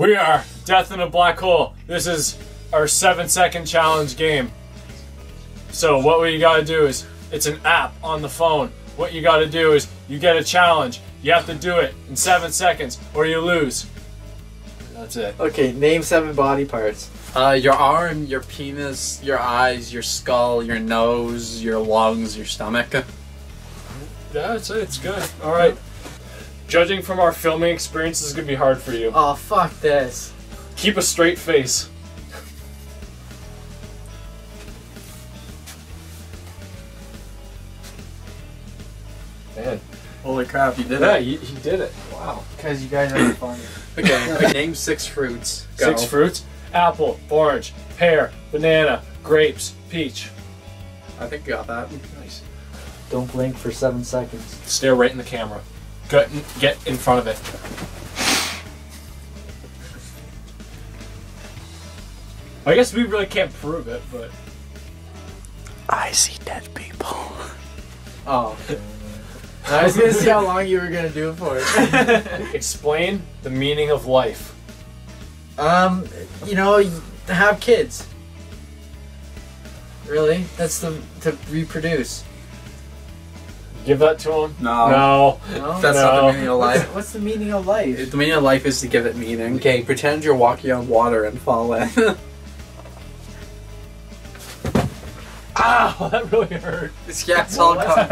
We are Death in a Black Hole. This is our 7-second challenge game. So what you gotta do is, it's an app on the phone. What you gotta do is, you get a challenge. You have to do it in 7 seconds or you lose. That's it. Okay, name 7 body parts. Your arm, your penis, your eyes, your skull, your nose, your lungs, your stomach. Yeah, I'd say it's good. Alright. Judging from our filming experience, this is gonna be hard for you. Oh, fuck this. Keep a straight face. Man. Holy crap, you did it. Yeah, he did it. Wow. Because you guys are funny. Okay, name 6 fruits. Go. 6 fruits? Apple, orange, pear, banana, grapes, peach. I think you got that. Nice. Don't blink for 7 seconds. Stare right in the camera. Get in front of it. I guess we really can't prove it, but... I see dead people. Oh. I was gonna see how long you were gonna do it for. Explain the meaning of life. You know, have kids. Really? That's to reproduce. Give that to him? No. That's not the meaning of life. What's the meaning of life? The meaning of life is to give it meaning. Okay, pretend you're walking on water and fall in. Ow, that really hurt. Yeah, it's all coming.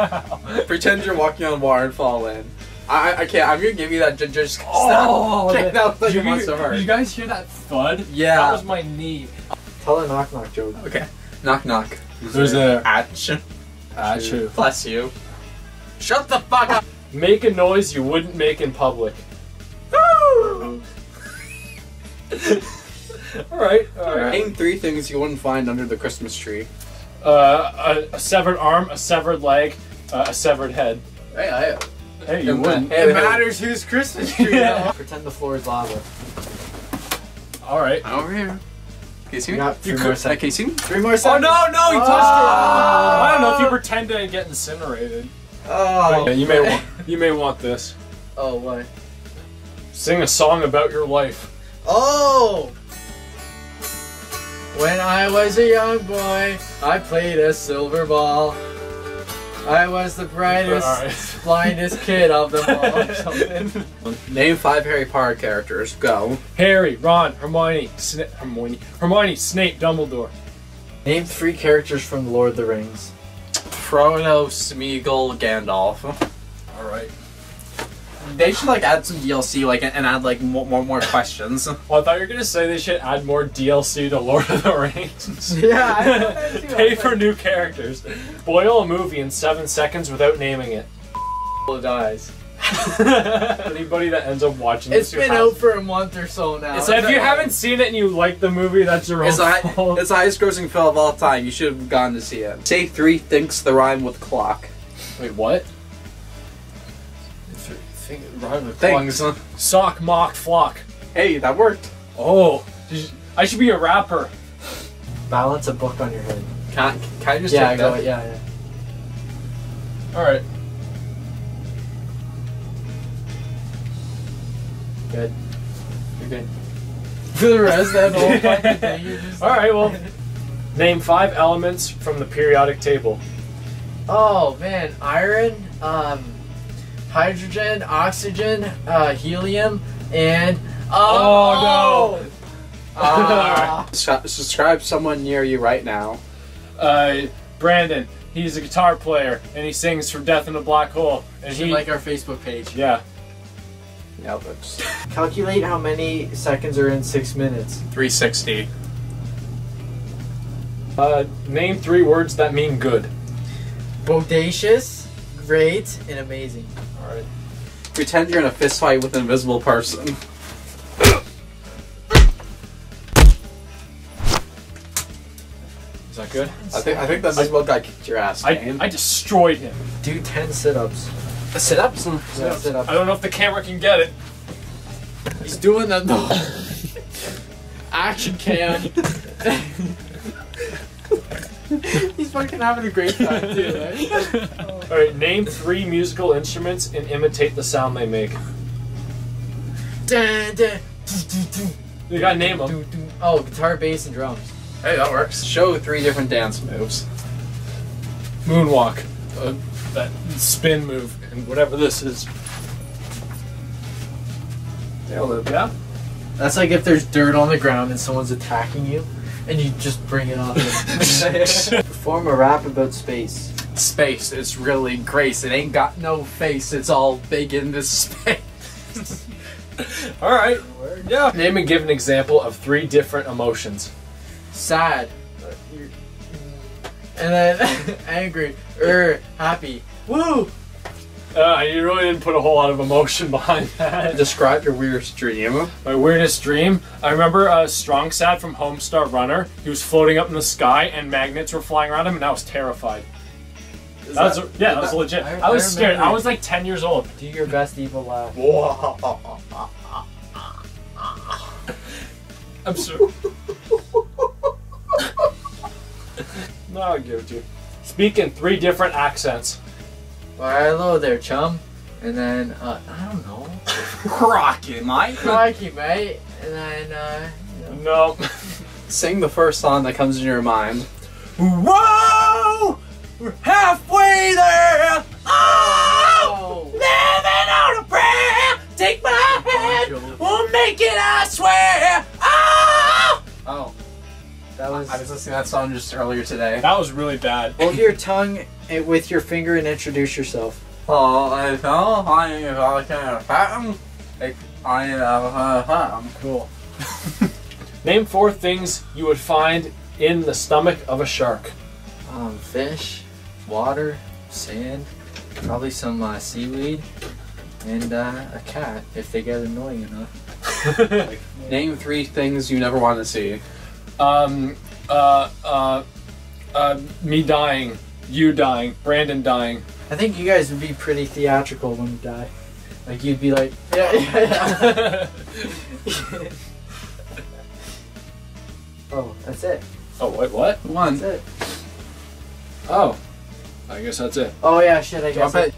Pretend you're walking on water and fall in. I can't. I'm gonna give you that. Just oh, that was like a monster hurt. Did you guys hear that thud? Yeah. That was my knee. Tell a knock knock joke. Okay. Knock knock. There's a action. Achoo. Bless you. Shut the fuck up. Make a noise you wouldn't make in public. All right. Name 3 things you wouldn't find under the Christmas tree. A severed arm, a severed leg, a severed head. Hey, you wouldn't. It matters whose Christmas tree. Yeah. Pretend the floor is lava. All right. I'm over here. Can you see me? Can you see me? 3 more seconds. Oh no! You touched it. I don't know if you pretend to get incinerated. Oh. Yeah, you may want this. Oh, what? Sing a song about your life. Oh. When I was a young boy, I played a silver ball. I was the brightest, blindest kid of them all. Or something. Name 5 Harry Potter characters. Go. Harry, Ron, Hermione, Snape, Dumbledore. Name 3 characters from Lord of the Rings. Frodo, Smeagol, Gandalf. Alright. They should like add some DLC and add like more questions. Well, I thought you were going to say they should add more DLC to Lord of the Rings. Yeah, I thought that too. Pay for new characters. Boil a movie in 7 seconds without naming it. It dies. Anybody that ends up watching this, it's been out for a month or so now. So if you haven't seen it and you like the movie, that's your own fault. It's the highest grossing film of all time. You should have gone to see it. Say 3 thinks the rhyme with clock. Wait, what? Rhyme with clock. Sock, mock, flock. Hey, that worked. Oh, I should be a rapper. Balance a book on your head. Can I just check that? Yeah. All right. Good. You're good. For the rest of that whole fucking thing, you're just... Alright, well, name 5 elements from the periodic table. Oh, man. Iron, hydrogen, oxygen, helium, and... Oh, no! Subscribe someone near you right now. Brandon. He's a guitar player, and he sings from Death in a Black Hole. And he like our Facebook page. Yeah. Yeah, calculate how many seconds are in 6 minutes. 360. Name 3 words that mean good. Bodacious, great, and amazing. All right. Pretend you're in a fist fight with an invisible person. Is that good? I think that invisible guy kicked your ass. I destroyed him. Do 10 sit-ups. Sit-ups? Yeah, sit-ups. I don't know if the camera can get it. He's doing that though. Action cam. He's fucking having a great time too, right? Oh. Alright, name 3 musical instruments and imitate the sound they make. Dun, dun, You gotta name them. Oh, guitar, bass, and drums. Hey, that works. Show three different dance moves. Moonwalk. That spin move, and whatever this is. Nailed it. Yeah? That's like if there's dirt on the ground and someone's attacking you, and you just bring it on. Perform a rap about space. Space is really grace. It ain't got no face. It's all big in this space. All right. Yeah. Name and give an example of three different emotions. Sad. And then angry. Happy. Woo! You really didn't put a whole lot of emotion behind that. Describe your weirdest dream. My weirdest dream? I remember Strong Sad from Homestar Runner. He was floating up in the sky and magnets were flying around him and I was terrified. That was legit. I was scared. I was like 10 years old. Do your best evil laugh. I'm sorry. No, I'll give it to you. Speak in three different accents. Why, hello there, chum. And then, I don't know. Crocky, mate. Crocky, mate. And then, no. Sing the first song that comes in your mind. Whoa! We're halfway there! Oh! Living on a prayer! Take my hand! We'll make it, I swear! Oh! Oh. That was, I was listening to that song just earlier today. That was really bad. Hold your tongue with your finger and introduce yourself. Hello, I'm cool. Name four things you would find in the stomach of a shark. Fish, water, sand, probably some seaweed, and a cat if they get annoying enough. Name three things you never want to see. Me dying, you dying, Brandon dying. I think you guys would be pretty theatrical when you die. Like you'd be like, yeah. Oh, that's it. Oh, wait, what? One. That's it. Oh, I guess that's it. Oh yeah, shit, I guess.